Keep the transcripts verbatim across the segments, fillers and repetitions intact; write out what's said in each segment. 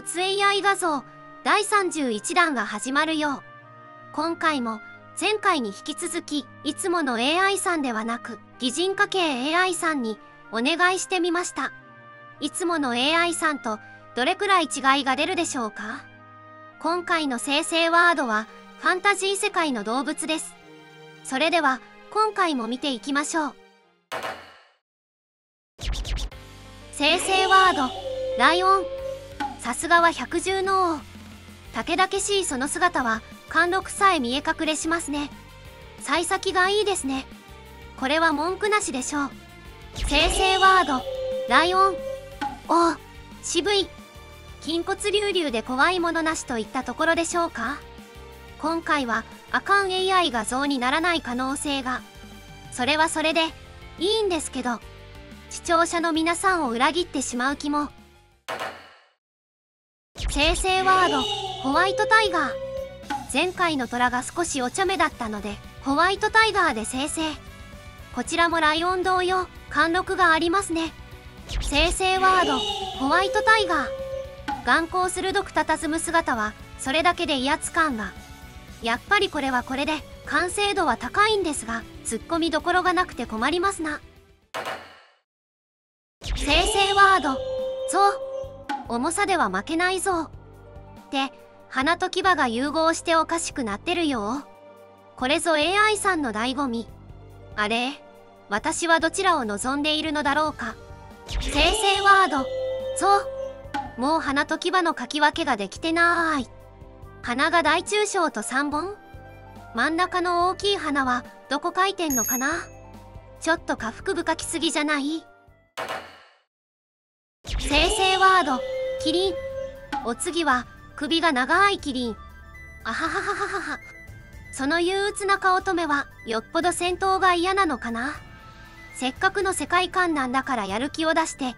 没 エーアイ 画像だいさんじゅういちだんが始まるよう。今回も前回に引き続き、いつもの エーアイ さんではなく擬人化系 エーアイ さんにお願いしてみました。いつもの エーアイ さんとどれくらい違いが出るでしょうか。今回の生成ワードはファンタジー世界の動物です。それでは今回も見ていきましょう。生成ワードライオン。さすがは百獣の王。たけだけしいその姿は貫禄さえ見え隠れしますね。幸先がいいですね。これは文句なしでしょう。生成ワードライオン。おお、渋い。筋骨隆々で怖いものなしといったところでしょうか。今回はアカン エーアイ 画像にならない可能性が。それはそれでいいんですけど、視聴者の皆さんを裏切ってしまう気も。生成ワードホワイトタイガー。前回の虎が少しお茶目だったのでホワイトタイガーで生成。こちらもライオン同様貫禄がありますね。生成ワードホワイトタイガー。眼光鋭く佇む姿はそれだけで威圧感が。やっぱりこれはこれで完成度は高いんですが、ツッコミどころがなくて困りますな。生成ワードゾウ。重さでは負けないゾウ。で、鼻と牙が融合しておかしくなってるよ。これぞ エーアイ さんの醍醐味。あれ、私はどちらを望んでいるのだろうか。生成ワードゾウ。もう鼻と牙のかき分けができてなーい。鼻が大中小とさんぼん。真ん中の大きい鼻はどこ描いてんのかな。ちょっと下腹部描きすぎじゃない。生成ワードキリン。お次は首が長いキリン。あははははは。その憂鬱な顔とめはよっぽど戦闘が嫌なのかな。せっかくの世界観なんだからやる気を出して。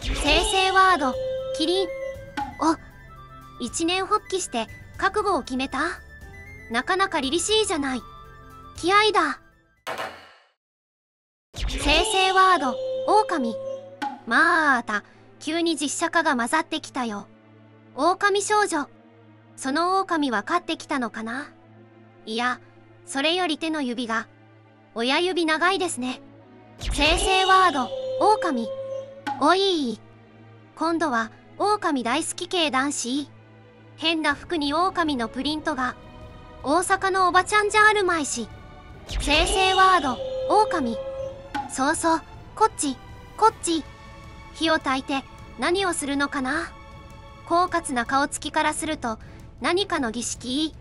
生成ワードキリン。お、一念発起して覚悟を決めた。なかなか凛々しいじゃない。気合いだ。生成ワード狼。まあた急に実写化が混ざってきたよ。狼少女。その狼は飼ってきたのかな。いや、それより手の指が、親指長いですね。生成ワード狼。おいー、今度は狼大好き系男子。変な服に狼のプリントが。大阪のおばちゃんじゃあるまいし。生成ワード狼。そうそう、こっちこっち。火を焚いて何をするのかな。狡猾な顔つきからすると何かの儀式。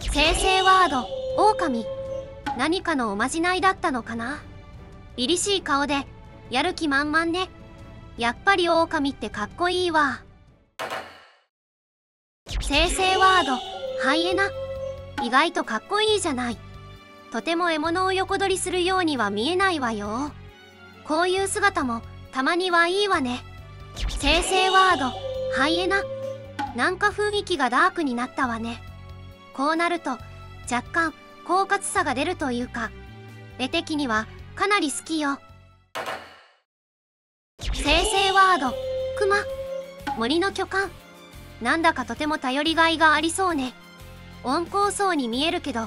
生成ワード狼。何かのおまじないだったのかな。凛々しい顔でやる気満々ね。やっぱり狼ってかっこいいわ。生成ワードハイエナ。意外とかっこいいじゃない。とても獲物を横取りするようには見えないわよ。こういう姿もたまにはいいわね。生成ワードハイエナ。なんか雰囲気がダークになったわね。こうなると若干狡猾さが出るというか、絵的にはかなり好きよ。生成ワードクマ。森の巨漢。なんだかとても頼りがいがありそうね。温厚そうに見えるけど、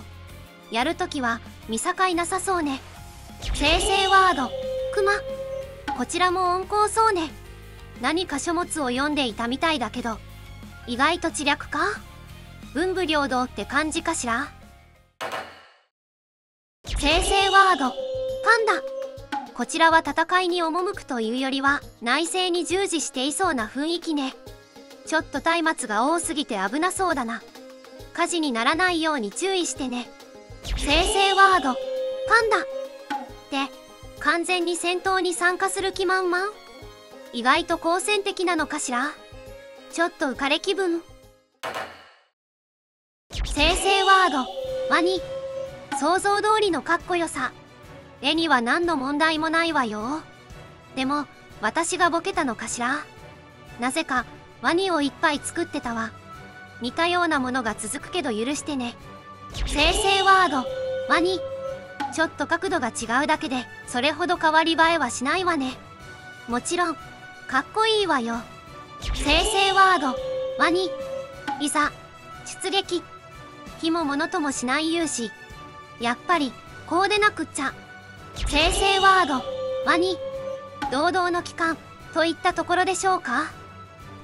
やるときは見境なさそうね。生成ワードクマ。こちらも温厚そうね。何か書物を読んでいたみたいだけど、意外と知略か。文武両道って感じかしら。生成ワードパンダ。こちらは戦いに赴くというよりは内政に従事していそうな雰囲気ね。ちょっと松明が多すぎて危なそうだな。火事にならないように注意してね。生成ワードパンダ。で、完全に戦闘に参加する気満々。意外と好戦的なのかしら。ちょっと浮かれ気分。生成ワードワニ。想像通りのかっこよさ。絵には何の問題もないわよ。でも私がボケたのかしら。なぜかワニをいっぱい作ってたわ。似たようなものが続くけど許してね。生成ワードワニ。ちょっと角度が違うだけでそれほど変わり映えはしないわね。もちろんかっこいいわよ。生成ワードワニ、いざ出撃。火も物ともしない勇士。やっぱりこうでなくっちゃ。生成ワード、ワニ。堂々の帰還といったところでしょうか。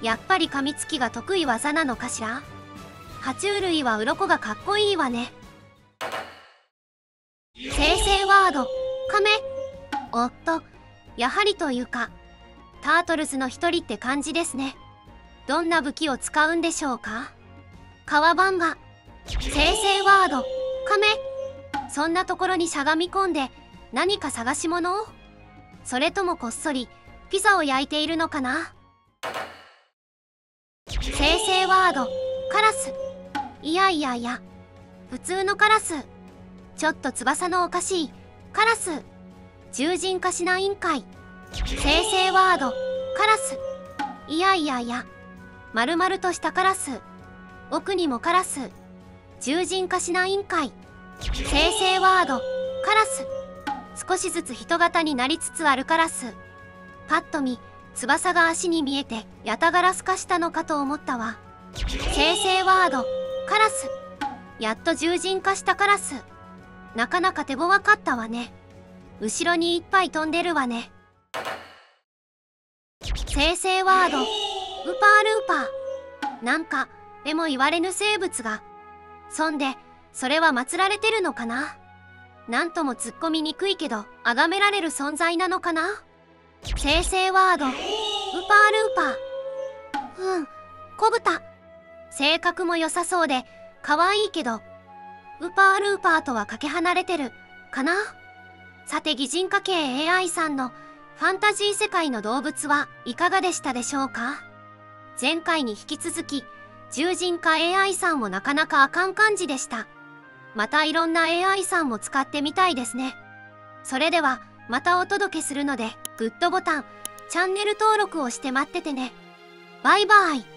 やっぱり噛みつきが得意技なのかしら。爬虫類は鱗がかっこいいわね。生成ワード、カメ。おっと、やはりというかタートルズの一人って感じですね。どんな武器を使うんでしょうか。革バンガ。生成ワード、カメ。そんなところにしゃがみ込んで何か探し物を、それともこっそりピザを焼いているのかな。生成ワード、カラス。いやいやいや、普通のカラス。ちょっと翼のおかしいカラス。獣人化しないんかい。生成ワード、カラス。いやいやいや、丸々としたカラス。奥にもカラス。獣人化しないんかい。生成ワード、カラス。少しずつ人型になりつつあるカラス。パッと見翼が足に見えてやたがらすかしたのかと思ったわ。生成ワード、カラス。やっと獣人化したカラス。なかなか手強かったわね。後ろにいっぱい飛んでるわね。生成ワード、ウーパールーパー。なんかえも言われぬ生物が。そんでそれは祀られてるのかな。なんとも突っ込みにくいけど崇められる存在なのかな。生成ワード、ウーパールーパー。うん、小豚。性格も良さそうで可愛いけどウーパールーパーとはかけ離れてるかな。さて、擬人化系 エーアイ さんのファンタジー世界の動物はいかがでしたでしょうか。前回に引き続き獣人化 エーアイ さんもなかなかあかん感じでした。またいろんな エーアイ さんも使ってみたいですね。それではまたお届けするのでグッドボタン、チャンネル登録をして待っててね。バイバイ。